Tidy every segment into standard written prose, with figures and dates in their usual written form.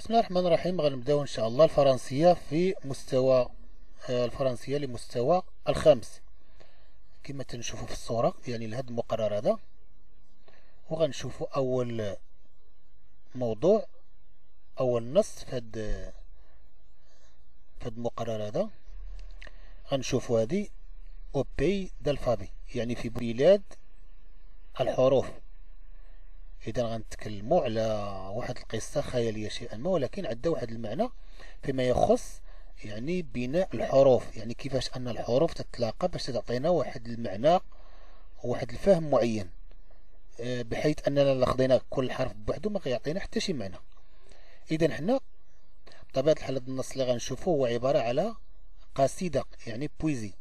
بسم الله الرحمن الرحيم. غنبداو ان شاء الله الفرنسيه في مستوى الفرنسيه لمستوى الخامس كما تنشوفوا في الصوره، يعني لهذا المقرر هذا. وغنشوفوا اول موضوع اول نص في هذا المقرر هذا. غنشوفوا هذه او بي دالفابي، يعني في بلاد الحروف. إذا غنتكلموا على واحد القصة خيالية شيئا ما، ولكن عندها واحد المعنى فيما يخص يعني بناء الحروف، يعني كيفاش أن الحروف تتلاقى باش تعطينا واحد المعنى وواحد الفهم معين، بحيث أننا لخذينا كل حرف بوحده ما غيعطينا حتى شي معنى. إذا حنا بطبيعة الحال هذا النص اللي غنشوفوه هو عبارة على قصيدة، يعني بويزي.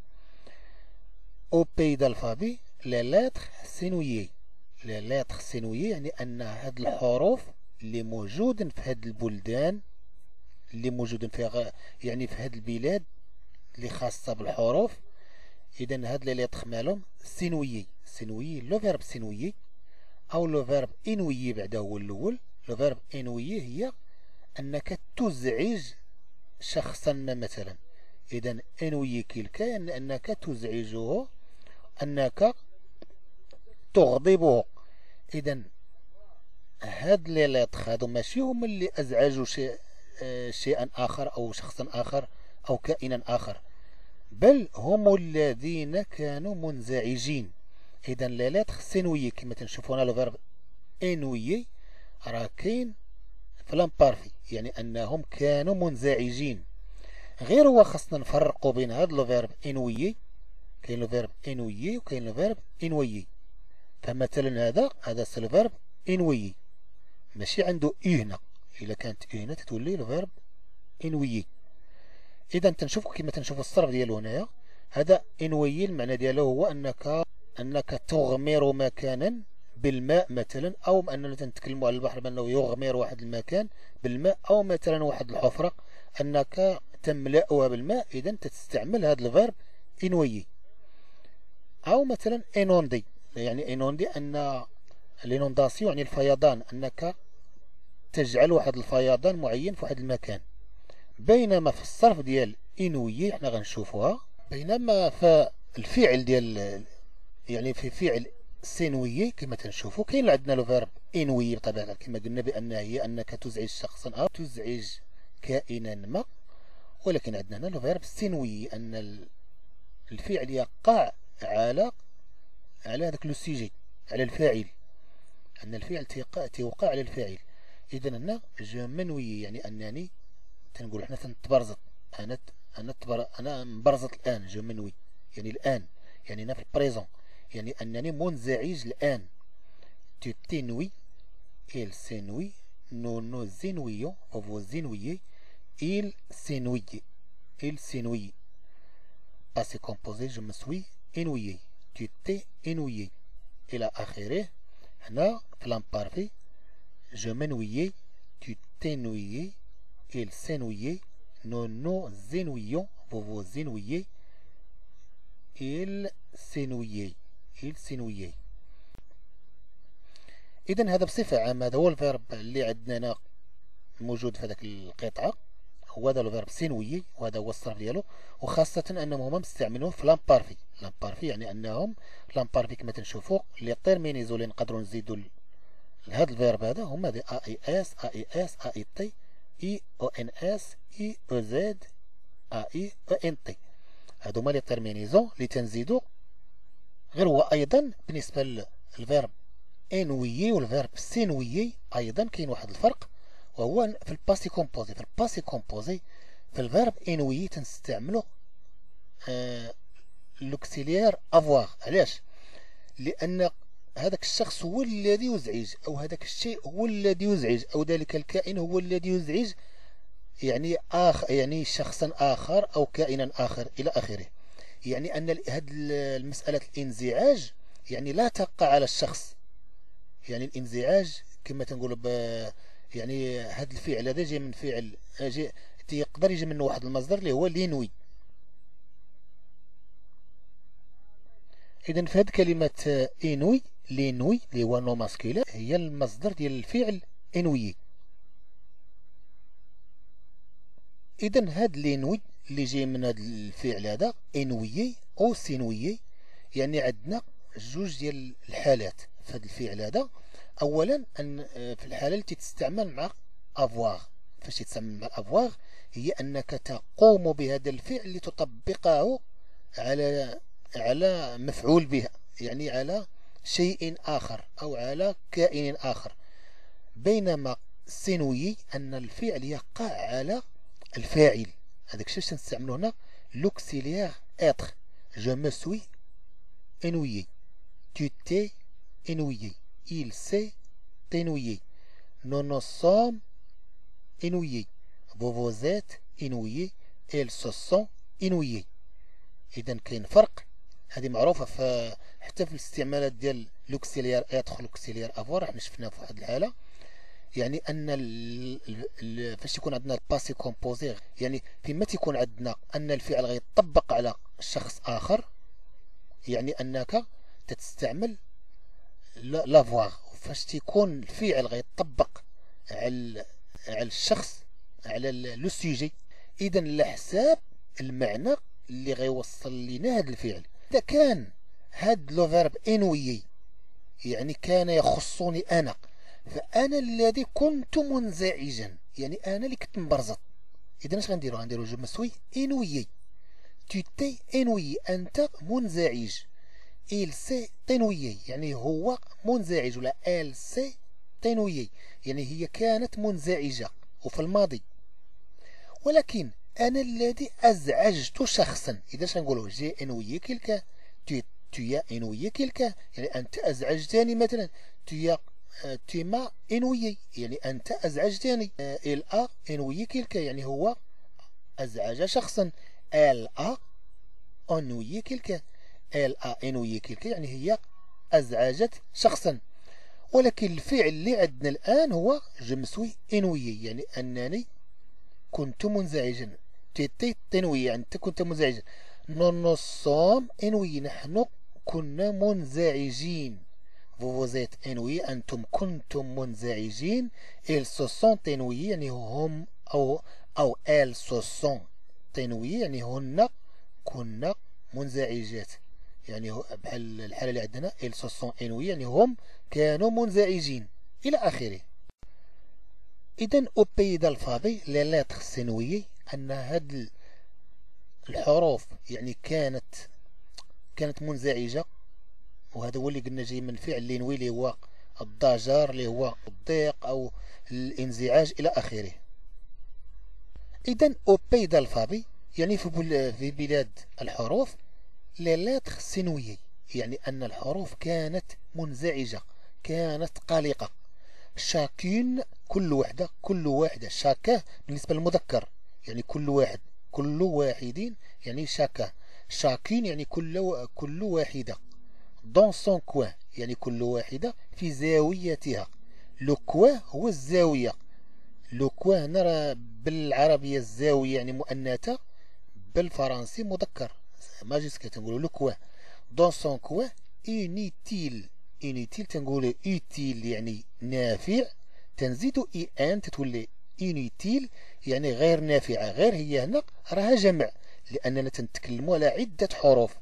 أو بي دالفابي لا لاتر سينويي، لا لاتر سينويي يعني ان هاد الحروف اللي موجودين في هاد البلدان اللي موجودين فيها، يعني في هاد البلاد اللي خاصه بالحروف. اذا هاد لا لاتر مالهم سينويي، سينويي لو فيرب سينويي او لو فيرب انويي بعدا هو الاول. لو فيرب انويي هي انك تزعج شخصا مثلا، اذا انويي كلكان انك تزعجه، انك تغضبه. اذا هاد لي لاتر هادو ماشي هما اللي ازعجوا شيئا اخر او شخصا اخر او كائنا اخر، بل هم الذين كانوا منزعجين. اذا لي لاتر سينويي كما تنشوفونا لو فيرب انويي راه كاين في لامبارفي، يعني انهم كانوا منزعجين. غير هو خاصنا نفرقوا بين هاد لو فيرب انويي، كاين لو فيرب انويي وكاين لو فيرب انويي. فمثلا هذا سي لو فيرب انويي، ماشي عنده اي هنا، الا كانت اي هنا تتولي لو فيرب انويي. اذا تنشوفوا كما تنشوفوا الصرف ديالو هنايا، هذا انويي المعنى ديالو هو انك تغمر مكانا بالماء مثلا، او اننا تنتكلموا على البحر بانه يغمر واحد المكان بالماء، او مثلا واحد الحفره انك تملاها بالماء، اذا تستعمل هذا لو فيرب انويي. او مثلا انوندي، يعني انوندي ان لينونداسيون يعني الفيضان، انك تجعل واحد الفيضان معين في واحد المكان. بينما في الصرف ديال انويي حنا غنشوفوها، بينما في الفعل ديال يعني في فعل سينويي كما تنشوفوا كاين عندنا لو فيرب انويي بطبيعه الحال كما قلنا بان هي انك تزعج شخصا او تزعج كائنا ما، ولكن عندنا هنا لو فيرب سينويي ان الفعل يقع على هذاك لو سيجي، على الفاعل، ان الفعل تيوقع على الفاعل. اذا هنا جو منوي يعني انني تنقول حنا تنتبرزط، انا مبرزط الان، جو منوي يعني الان، يعني هنا في البريزون، يعني انني منزعج الان. تو تنوي il s'ennuie nous nous ennuyons vous ennuyez il s'ennuie il s'ennuie passé composé je me suis ennuyé تي انويي الى اخره. هنا في لامبارفي جو منويي تو تنويي il s'ennuyait nous nous ennuyions vous vous ennuyiez il s'ennuyait il s'ennuyait. اذا هذا بصفه عامه هذا هو الفيرب اللي عندنا هنا موجود في هذاك القطعه، هو هذا الفيرب سينويي وهذا هو الصرف ديالو. وخاصه انهم هما مستعملوه في لامبارفي، لامبارفي يعني انهم لامبارفي كما تنشوفوا لي تيرمينيزو اللي نقدروا نزيدوا لهذا الفيرب هذا هما دي ا اي اس ا اي اس ا اي تي اي او ان اس اي او زد ا اي او ان تي، هادو هما لي تيرمينيزو اللي تنزيدوا. غير هو ايضا بالنسبه للفيرب انويي والفيرب سينويي ايضا كاين واحد الفرق، وهو في الباسي كومبوزي. في الباسي كومبوزي في الفيرب انويي تنستعملو لوكسيليير افواغ. علاش؟ لان هذاك الشخص هو الذي يزعج، او هذاك الشيء هو الذي يزعج، او ذلك الكائن هو الذي يزعج يعني يعني شخصا اخر او كائنا اخر الى اخره. يعني ان هاد المساله الانزعاج يعني لا تقع على الشخص، يعني الانزعاج كما تنقولوا يعني هذا الفعل هذا جاي من فعل يقدر يجي منه واحد المصدر اللي هو لينوي. اذا فهاد كلمه انوي لينوي اللي هو نو ماسكولير هي المصدر ديال الفعل انويي. اذا هاد لينوي اللي جاي من هاد الفعل هذا انويي او سينويي، يعني عندنا جوج ديال الحالات في هاد الفعل هذا. اولا ان في الحاله التي تستعمل مع افواغ، فاش يتسمى افواغ هي انك تقوم بهذا الفعل لتطبقه على مفعول به، يعني على شيء اخر او على كائن اخر. بينما سينوي ان الفعل يقع على الفاعل، هذاك الشيء اللي نستعملو هنا لوكسيليير اتر، جو مو سوي انويي، تو تي انويي، il s'est enouillé، nous nous sommes enouillés، vous vous êtes enouillés، elles se sont enouillées. إذا كاين فرق، هذه معروفة في حتى في الاستعمالات ديال لوكسيليير اتر لوكسيليير افوار، حنا شفناها في واحد الحالة، يعني أن فاش يكون عندنا الباسي كومبوزي، يعني فيما تيكون عندنا أن الفعل غيطبق على شخص آخر، يعني أنك تستعمل لافواغ. فاش تيكون الفعل غيطبق على الشخص، على لو سوجي، اذا على حساب المعنى اللي غيوصل لنا هذا الفعل. اذا كان هاد لو فيرب انويي يعني كان يخصني انا، فانا الذي كنت منزعجا، يعني انا اللي كنت مبرزط، اذا اش غنديرو؟ غنديرو جو مسوي انويي، تو تي انويي، انت منزعج، إل سي تنويي يعني هو منزعج، ولا إل سي تنويي يعني هي كانت منزعجة وفي الماضي. ولكن أنا الذي أزعجت شخصا، إذا شنقولوا جي انويي كلكا، تويا انويي كلكا، يعني أنت أزعجتني مثلا، تويا تيما انويي يعني أنت أزعجتني، إل أ انويي كلكا يعني هو أزعج شخصا، إل أ انويي كلكا، ال انويي كلكا يعني هي ازعجت شخصا. ولكن الفعل اللي عندنا الان هو جو مسوي انويي، يعني انني كنت منزعجا، تيتي تنوي يعني انت كنت منزعجا، نو صوم انويي نحن كنا منزعجين، فوزيت انويي انتم كنتم منزعجين، ال سوسون تنوي يعني هم او ال سوسون تنوي يعني هن كنا منزعجات، يعني بحال الحالة اللي عندنا إل سوسون انوي يعني هم كانوا منزعجين إلى آخره. إذا أو بيي دالفابي لي لاتر سينويي، أن هاد الحروف يعني كانت منزعجة، وهذا هو اللي قلنا جاي من فعل لينوي اللي هو الضجر، اللي هو الضيق أو الانزعاج إلى آخره. إذا أو بيي دالفابي يعني في بلاد الحروف لي لاتر سينويي، يعني أن الحروف كانت منزعجة، كانت قلقة. شاكين كل وحدة، كل واحدة، شاكا بالنسبة للمذكر يعني كل واحد، كل واحدين يعني شاكا، شاكين يعني كل واحدة، دون سون كوان يعني كل واحدة في زاويتها، لو كوان هو الزاوية، لو كوان نرى بالعربية الزاوية يعني مؤنثة، بالفرنسي مذكر ماجيس، كتنقولوا لو كوا، دون سون كوا انيتيل، انيتيل تنقولوا اوتيل يعني نافع، تنزيد اي ان تتولي انيتيل يعني غير نافعة، غير هي هنا راها جمع، لأننا تنتكلموا على عدة حروف،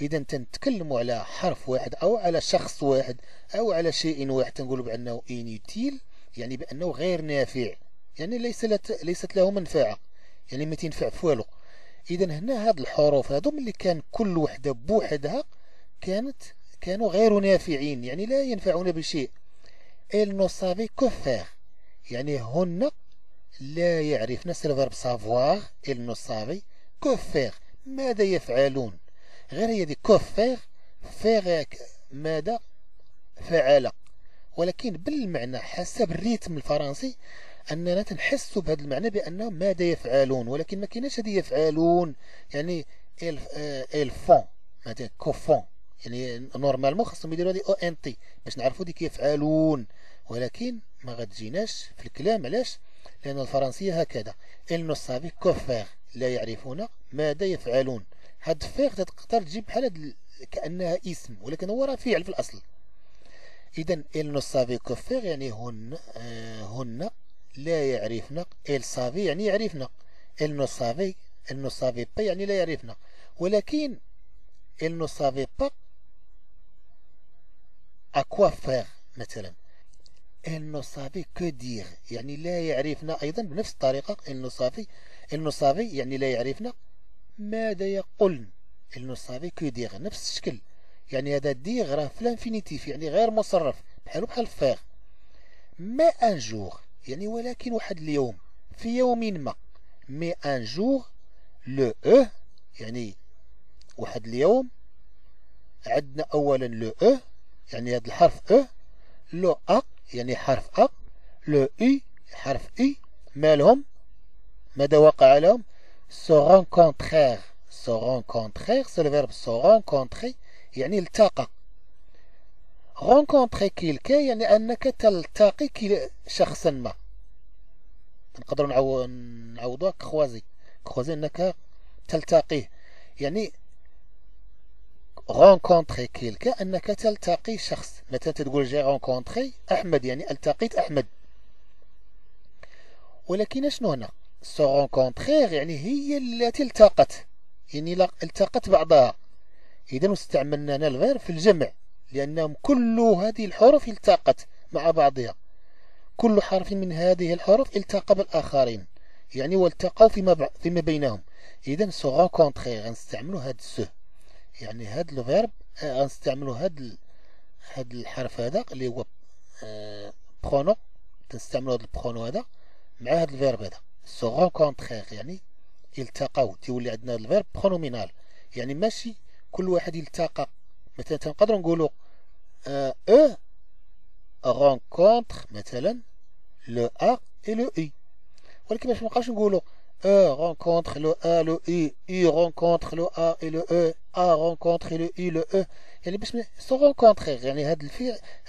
إذا تنتكلموا على حرف واحد أو على شخص واحد أو على شيء واحد، تنقولوا بأنه انيتيل يعني بأنه غير نافع، يعني ليست له منفعة، يعني ما تنفع في والو. إذا هنا هاد الحروف هادوم اللي كان كل وحدة بوحدها كانوا غير نافعين، يعني لا ينفعون بشيء. إل نو سافي كو فيغ يعني هن لا يعرف، نفس الفيرب سافواغ، إل نو سافي كو فيغ ماذا يفعلون، غير هي دي كو فيغ، فيغ ماذا فعل. ولكن بالمعنى حسب الريتم الفرنسي أننا تنحسوا بهذا المعنى بأنه ماذا يفعلون، ولكن ما كايناش هذه يفعلون، يعني الفون مثلا كوفون، يعني نورمالمون خاصهم يديروا هذه او ان تي باش نعرفوا ديك يفعلون، ولكن ما غتجيناش في الكلام. علاش؟ لأن الفرنسية هكذا، إل نو سافي كو فيغ لا يعرفون ماذا يفعلون. هاد فيغ تقدر تجيب بحال كأنها اسم، ولكن هو راه فعل في الأصل. إذا إل نو سافي كو فيغ يعني هن لا يعرفنا، إل سافي يعني يعرفنا، النصافي النصافي با يعني لا يعرفنا، ولكن النصافي با أكوا فيغ مثلا، النصافي كو دير يعني لا يعرفنا أيضا بنفس الطريقة. النصافي يعني لا يعرفنا، ماذا يقول النصافي كو دير نفس الشكل، يعني هذا دير راه في الانفينيتيف يعني غير مصرف بحالو بحال فيغ. ما أن جور يعني ولكن واحد اليوم، في يوم ما. مي أن جور لو أو يعني واحد اليوم، عندنا أولا لو أو يعني هذا الحرف أو، لو أ يعني حرف أ، لو إي حرف إي، مالهم ماذا وقع لهم؟ سو رونكونتخيغ. سو رونكونتخيغ سي لو فيرب سو رونكونتخي يعني التقى. رونكونتخي كيلكا يعني أنك تلتقي شخصا ما. نقدروا نعوضوها كخوازي، كخوازي أنك تلتقيه، يعني رونكونتخي كيلكا أنك تلتقي شخص. مثلا تقول جاي رونكونتخي أحمد يعني التقيت أحمد، ولكن شنو هنا؟ سو رونكونتخيغ يعني هي التي التقت، يعني التقت بعضها. إذا استعملنا هنا الفيرب في الجمع لأنهم كل هذه الحروف التقت مع بعضها، كل حرف من هذه الحروف التقى بالآخرين يعني والتقوا فيما بينهم. إذا سو رونكونتخي غنستعملوا هاد سو يعني هاد الفيرب، غنستعملوا هاد الحرف هذا اللي هو برونو، تنستعملوا هاد البرونو هذا مع هاد الفيرب هذا سو رونكونتخي يعني التقوا، تولي عندنا هاد الفيرب برونومينال يعني ماشي كل واحد يلتقى. مثلا تنقدروا نقولوا او رونكونتخ مثلا لو ا اي لو اي، ولكن باش مابقاوش نقولوا او رونكونتخ لو ا لو اي، اي رونكونتخ لو ا اي لو او، ا رونكونتخ لو اي لو او، يعني باش سو رونكونتخيغ يعني هذا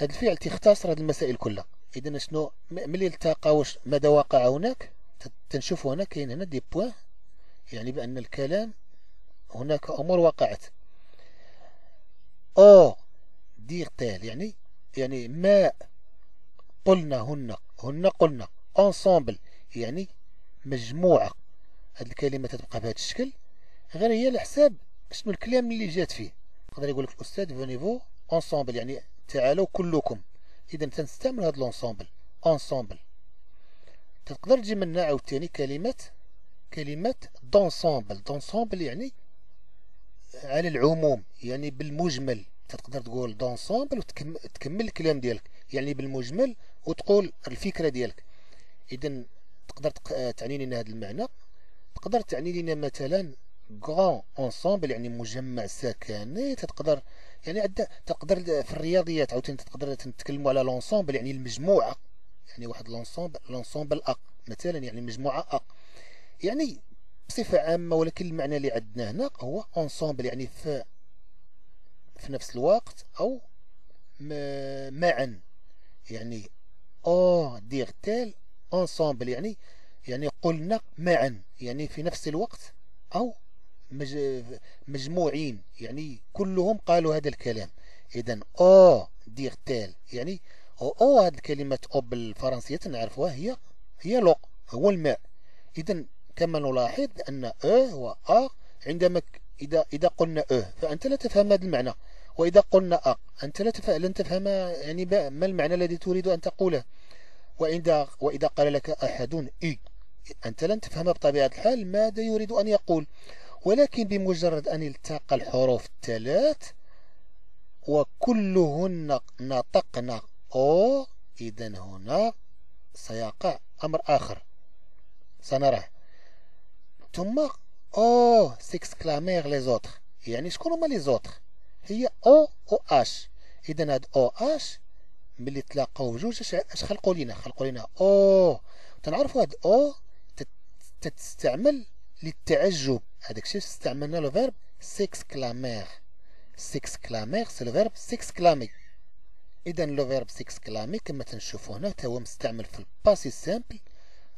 الفعل تيختصر هذه المسائل كلها. اذا شنو ملي التقى واش ماذا وقع هناك؟ تنشوفوا هنا كاين هنا دي بوين يعني بان الكلام هناك امور وقعت. او دير تال يعني ما قلنا هن قلنا انسامبل يعني مجموعه. هاد الكلمه تتبقى بهذا الشكل غير هي على حساب شنو الكلام اللي جات فيه. يقدر يقول لك الاستاذ فونيفو انسامبل يعني تعالوا كلكم، اذا تنستعمل هاد الانسامبل انسامبل. تقدر تجي منها عاوتاني كلمه دونسامبل. دونسامبل يعني على العموم يعني بالمجمل، تقدر تقول دونسامبل وتكمل الكلام ديالك يعني بالمجمل وتقول الفكره ديالك. اذا تقدر تعني لنا هذا المعنى، تقدر تعني لنا مثلا غران انسامبل يعني مجمع سكني، تقدر يعني تقدر في الرياضيات عاوتاني تقدر تتكلموا على لونسامبل يعني المجموعه، يعني واحد لونسامبل اق مثلا يعني مجموعه اق يعني بصفة عامة. ولكن المعنى اللي عندنا هنا هو انسامبل يعني في نفس الوقت أو معا، يعني أو دير تال انسامبل يعني قلنا معا يعني في نفس الوقت أو مجموعين يعني كلهم قالوا هذا الكلام. إذا أو دير تال يعني أو هذه الكلمة أو بالفرنسية نعرفوها هي لو هو الماء. إذا كما نلاحظ أن أه و أ عندما إذا قلنا أه فأنت لا تفهم هذا المعنى، وإذا قلنا أ أنت لن تفهم يعني ما المعنى الذي تريد أن تقوله، وإذا قال لك أحد إي أنت لن تفهم بطبيعة الحال ماذا يريد أن يقول. ولكن بمجرد أن التقى الحروف الثلاث وكلهن نطقنا أو، إذا هنا سيقع أمر آخر سنراه. ثم او سيكسكلامير لي زوتر يعني شكون هما لي زوتر؟ هي او اش. اذا هاد او اش ملي تلاقاو جوج اش خلقوا لينا او. تنعرفوا هاد او تستعمل للتعجب، هذاك الشيء استعملنا لو فيرب سيكسكلامير. سيكسكلامير سي لو فيرب سيكسكلامي. اذا لو فيرب سيكسكلامي كما تنشوفوا هنا تا هو مستعمل في الباسي سامبل.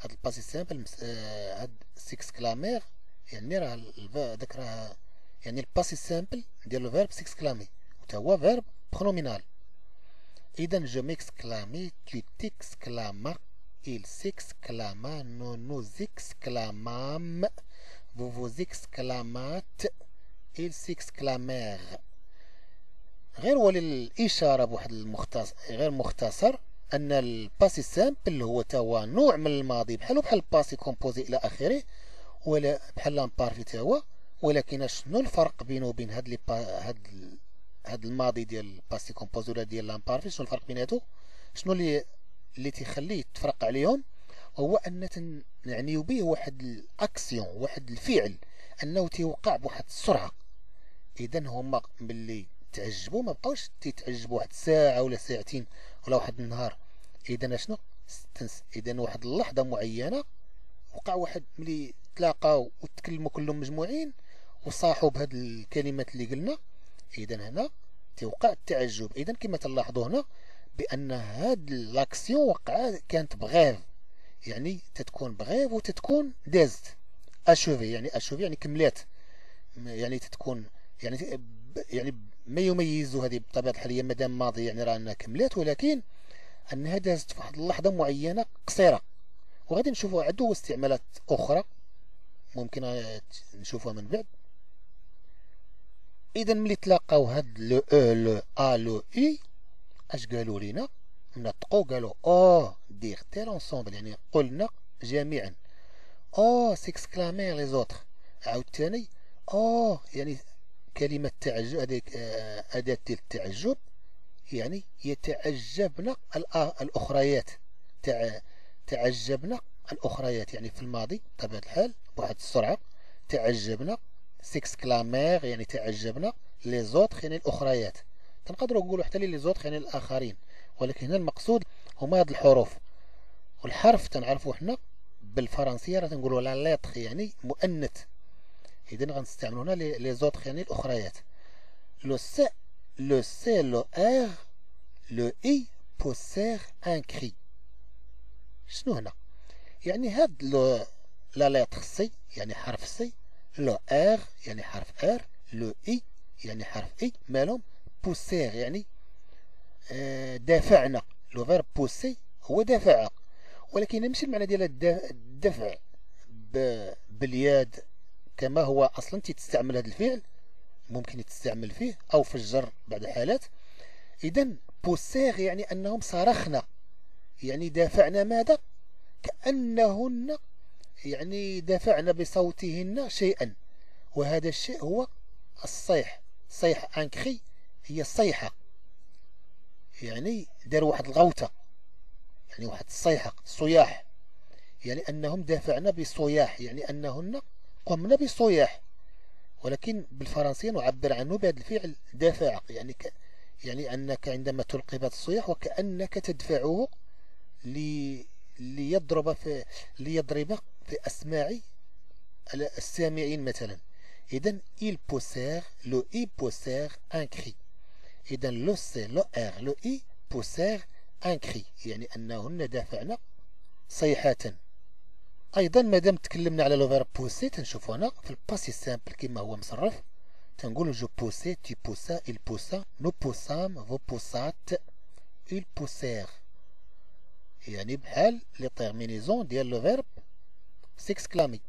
هاد الباسي سامبل هاد سيكسكلامير يعني راه هذاك راه يعني الباسي سامبل ديال لو فيرب سيكسكلامي وتا هو فيرب برونومينال. اذا جو ميكسكلامي تو تيكسكلاما ils s'exclama, nous nous exclamâmes, vous vous exclamâtes, ils s'exclamèrent. غير وللإشارة بواحد المختصر غير مختصر أن الباسي سامبل هو توا نوع من الماضي بحالو بحال الباسي كومبوزي إلى آخره ولا بحال لامبارفي توا، ولكن شنو الفرق بينو وبين هاد الماضي ديال الباسي كومبوزي ولا ديال لامبارفي؟ شنو الفرق بيناتو؟ شنو اللي تيخليه تفرق عليهم؟ هو أن نعنيو به واحد الأكسيون، واحد الفعل، أنه تيوقع بواحد السرعة. إذا هما ملي تعجبوا ما بقاوش تيتعجبوا واحد ساعة ولا ساعتين ولا واحد النهار. إذا شنو؟ إذا واحد اللحظة معينة وقع واحد، ملي تلاقاو وتكلموا كلهم مجموعين وصاحوا بهاد الكلمات اللي قلنا، إذا هنا تيوقع التعجب. إذا كما تلاحظوا هنا بأن هاد لاكسيون وقعت كانت بغيف، يعني تتكون بغيف وتتكون دازت اشوفي، يعني اشوفي يعني كملات، يعني تتكون يعني ما يميزو هذه بطبيعة الحال هي مادام ماضي يعني راه انها كملات، ولكن انها دازت في واحد اللحظة معينة قصيرة. وغادي نشوفو عدو استعمالات اخرى ممكن نشوفوها من بعد. اذا ملي تلاقاو هاد لو او لو ا لو اي اش قالوا لينا؟ نطقوا قالوا او دير تيل انسومبل، يعني قلنا جميعا. او سيكسكلامير لي زوتر، عاوتاني او يعني كلمه تعجب، هذيك اداه ديال التعجب، يعني يتعجبنا الاخريات، تعجبنا الاخريات، يعني في الماضي بطبيعه الحال بواحد السرعه تعجبنا. سيكسكلامير يعني تعجبنا، لي زوتر يعني الاخريات، تنقدروا نقولوا حتى لي زوتر يعني الاخرين، ولكن هنا المقصود هما هاد الحروف. والحرف تنعرفو حنا بالفرنسيه راه تنقولو لا ليتر يعني مؤنث، اذا غنستعملو هنا لي زوتر يعني الاخريات. لو سي لو سي لو ار لو اي بوسير ان كري، شنو هنا؟ يعني هاد لا ليتر سي يعني حرف سي، لو ار يعني حرف ار، لو اي يعني حرف اي، مالهم بوسير يعني دافعنا. لو فيرب بوسي هو دافع، ولكن ماشي المعنى ديال الدفع باليد كما هو اصلا تيتستعمل هذا الفعل، ممكن يتستعمل فيه او في الجر بعض الحالات. اذا بوسيغ يعني انهم صرخنا، يعني دافعنا ماذا؟ كانهن يعني دافعنا بصوتهن شيئا، وهذا الشيء هو الصيح. صيح انكري هي الصيحه، يعني دار واحد الغوطة، يعني واحد الصيحة، صياح، يعني أنهم دافعنا بصياح، يعني أنهن قمنا بصياح، ولكن بالفرنسية نعبر عنه بهذا الفعل دافع، يعني يعني أنك عندما تلقي بهذا الصياح وكأنك تدفعه ليضرب في أسماع السامعين مثلا. إذن il poussèrent le i poussèrent un cri. إذا لو سي لو ار لو اي بوسير ان كري، يعني أنهن دافعنا صيحة. أيضا مادام تكلمنا على لو فيرب بوسي، تنشوفو هنا في الباسي سامبل كما هو مصرف، تنقولو جو بوسي، تي بوسا، إل بوسا، نو بوسام، فو بوسات، إل بوسير، يعني بحال لي تيرمينيزون ديال لو فيرب سيكسكلامي.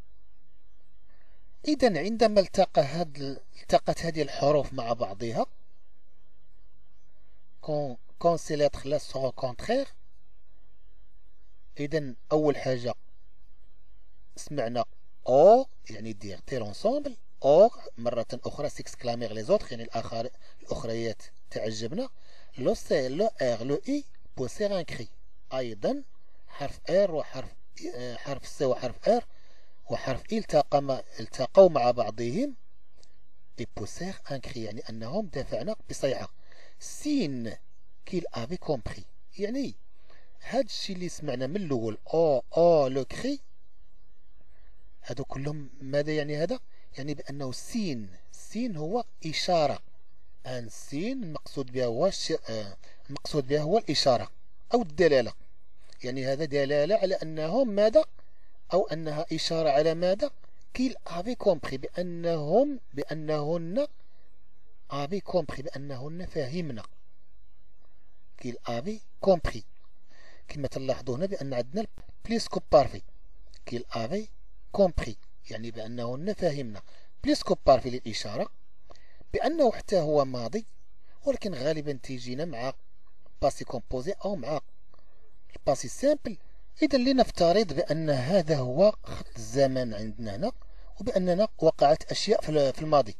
إذا عندما التقت هذه الحروف مع بعضها، كون سي ليتر لا سو رونكونترير، إذن أول حاجة سمعنا أو يعني دير تير أونسومبل، أو مرة أخرى سيكسكلاميغ لي زوتر يعني الأخريات تعجبنا، لو سي لو إر لو إي بوسيغ أن كري. أيضا حرف إر وحرف حرف سي وحرف إر وحرف إي التقوا مع بعضهم بوسيغ أن كري، يعني أنهم دافعنا بصيحة. سين كيل افي كومبري، يعني هاد الشيء اللي سمعنا من الاول او لو كري، هادو كلهم ماذا يعني؟ هذا يعني بانه سين هو اشاره، ان سين المقصود بها هو الاشاره او الدلاله، يعني هذا دلاله على انهم ماذا، او انها اشاره على ماذا؟ كيل افي كومبري، بانهن افي كومبري، بانهن فاهمنا. كيل افي كومبري. كما تلاحظوا هنا بأن عندنا بليس كو بارفي كيل افي كومبري، يعني بأنه فهمنا بليس كو بارفي للإشارة بأنه حتى هو ماضي، ولكن غالبا تيجينا مع باسي كومبوزي أو مع الباسي سامبل. إذا لنفترض بأن هذا هو خط الزمن عندنا هنا، وبأننا وقعت أشياء في الماضي،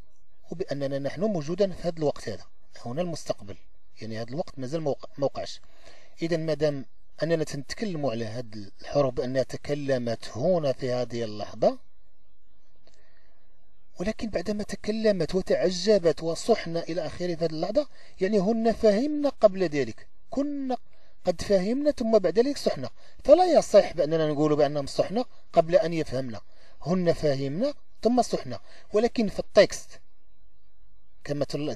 وبأننا نحن موجودا في هذا الوقت، هذا هنا المستقبل، يعني هذا الوقت مازال ما وقعش. إذا مادام أننا تنتكلم على هذه الحروف بأنها تكلمت هنا في هذه اللحظة، ولكن بعدما تكلمت وتعجبت وصحن إلى آخره في هذه اللحظة، يعني هن فهمنا قبل ذلك، كنا قد فهمنا ثم بعد ذلك صحنا، فلا يصح بأننا نقول بأنهم صحنا قبل أن يفهمنا، هن فهمنا ثم صحنا. ولكن في التكست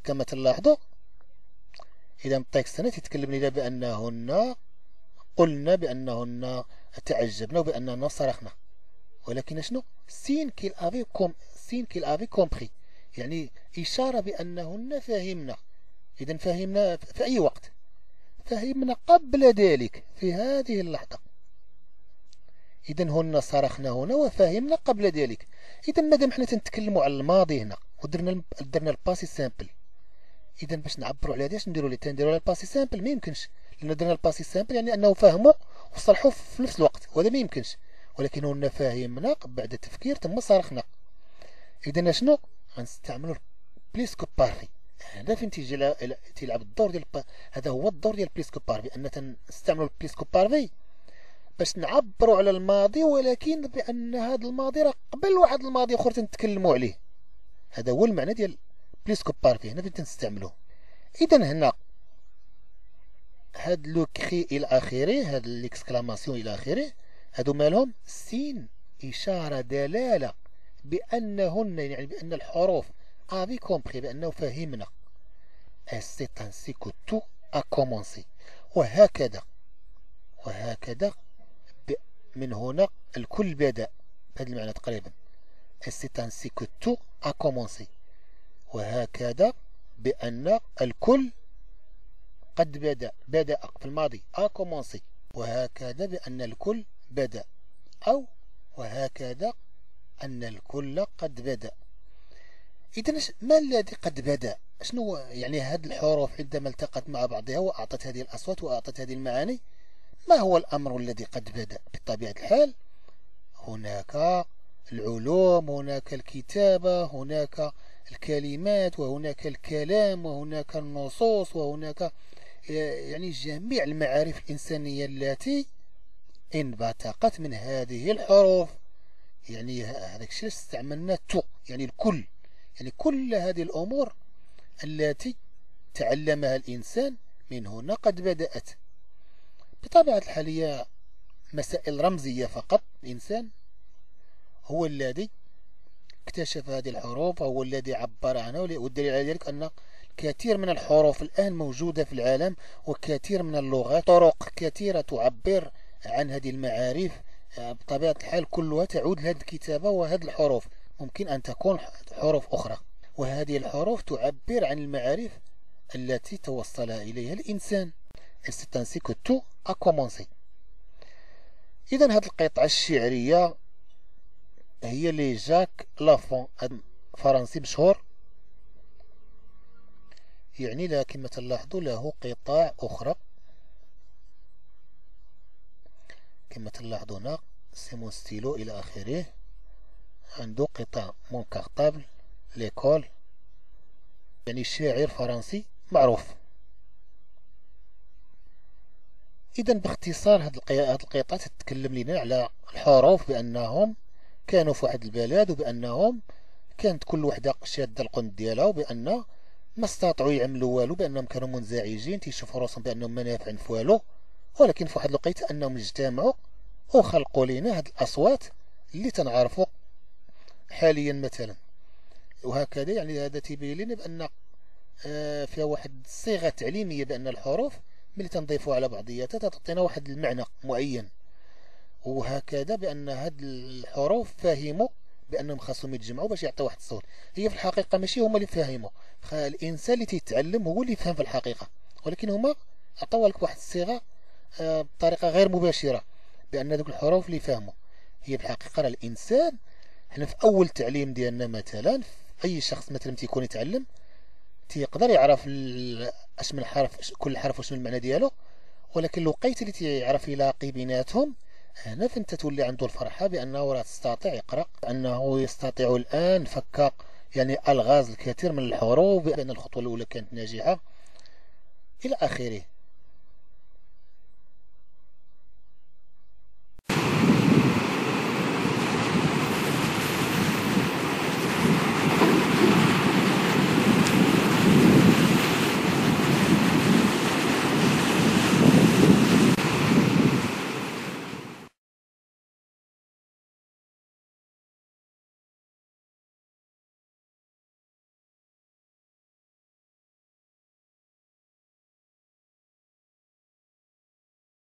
كما تلاحظوا، إذا التكست هنا تتكلم لنا بأنهن قلنا، بأنهن تعجبنا، وبأننا صرخنا، ولكن شنو؟ سين كيل افي كومبري، يعني إشارة بأنهن فهمنا. إذا فهمنا في أي وقت؟ فهمنا قبل ذلك في هذه اللحظة. إذا هن صرخنا هنا وفهمنا قبل ذلك. إذا مادام حنا تنتكلموا على الماضي هنا ودرنا الباسي سامبل، إذا باش نعبروا على هذا اش نديروا؟ تنديروا الباسي سامبل؟ ما يمكنش، لأن درنا الباسي سامبل يعني أنه فهموا وصرحوا في نفس الوقت، وهذا ما يمكنش. ولكن هنا فهمنا بعد التفكير ثم صرخنا. إذا شنو غنستعملوا؟ بليسكو بارفي. هذا فين تيلعب الدور ديال هذا هو الدور ديال بليسكو بارفي، أننا تنستعملوا بليسكو بارفي باش نعبروا على الماضي، ولكن بأن هذا الماضي راه قبل واحد الماضي آخر تنتكلموا عليه. هذا هو المعنى ديال بليسكو بارفي، هنا فين تنستعملوه. إذا هنا هاد لو كخي إلى آخره، هاد الإكسكلاماسيون إلى آخره، هادو مالهم؟ سين إشارة دلالة بأنهن، يعني بأن الحروف افي كومبري بأنه فهمنا. سي انسي كو تو ا كومونسي، وهكذا من هنا الكل بدأ، بهذا المعنى تقريبا. سي انسي كو تو ا كومونسي، وهكذا بأن الكل قد بدأ في الماضي ا كومونسي، وهكذا بأن الكل بدأ، أو وهكذا أن الكل قد بدأ. إذا ما الذي قد بدأ؟ شنو يعني هذه الحروف عندما التقت مع بعضها وأعطت هذه الأصوات وأعطت هذه المعاني؟ ما هو الأمر الذي قد بدأ؟ بطبيعة الحال هناك العلوم، هناك الكتابة، هناك الكلمات، وهناك الكلام، وهناك النصوص، وهناك يعني جميع المعارف الإنسانية التي انبثقت من هذه الحروف. يعني هذاك الشيء استعملنا تو، يعني الكل، يعني كل هذه الأمور التي تعلمها الإنسان من هنا قد بدأت. بطبيعة الحال هي مسائل رمزية فقط، الإنسان هو الذي اكتشف هذه الحروف، هو الذي عبر عنها، والدليل على ذلك أن كثير من الحروف الآن موجودة في العالم، وكثير من اللغات، طرق كثيرة تعبر عن هذه المعارف. بطبيعة الحال كلها تعود لهذه الكتابة وهذه الحروف، ممكن أن تكون حروف أخرى، وهذه الحروف تعبر عن المعارف التي توصل إليها الإنسان. إذا هذه القطعة الشعرية هي لي جاك لافون، فرنسي مشهور، يعني لها كما تلاحظوا له قطاع أخرى كما تلاحظوا هنا، سي مون ستيلو إلى آخره، عنده قطع مون كارطابل، ليكول، يعني شاعر فرنسي معروف. إذا باختصار هذه القطعة تتكلم لنا على الحروف بأنهم كانوا في واحد البلاد، وبأنهم كانت كل وحدة شادة القند ديالها، وبأن ما استطاعوا يعملوا والو، بأنهم كانوا منزعجين، تيشوفوا راسهم بأنهم ما نافعين في والو، ولكن في واحد الوقيته أنهم اجتمعوا وخلقوا لنا هاد الأصوات اللي تنعرفوا حاليا مثلا، وهكذا. يعني هذا تيبين لنا بأن فيها واحد الصيغة تعليمية، بأن الحروف ملي تنضيفوا على بعضياتها تعطينا واحد المعنى معين، وهكذا بأن هاد الحروف فهموا بأنهم خاصهم يتجمعوا باش يعطيو واحد الصوت. هي في الحقيقة ماشي هما اللي فاهموا، الإنسان اللي تيتعلم هو اللي يفهم في الحقيقة، ولكن هما عطاو لك واحد الصيغة بطريقه غير مباشره بان ذوك الحروف اللي فهموا هي بالحقيقه راه الانسان حنا في اول تعليم ديالنا مثلا اي شخص مثلا تيكون يتعلم تيقدر يعرف اش من حرف كل حرف واش من المعنى ديالو، ولكن الوقيت اللي تيعرف يلاقي بيناتهم هنا فين تتولي عنده الفرحه بانه راه تستطيع يقرا، انه يستطيع الان فك يعني الغاز الكثير من الحروف، بان الخطوه الاولى كانت ناجحه الى اخره.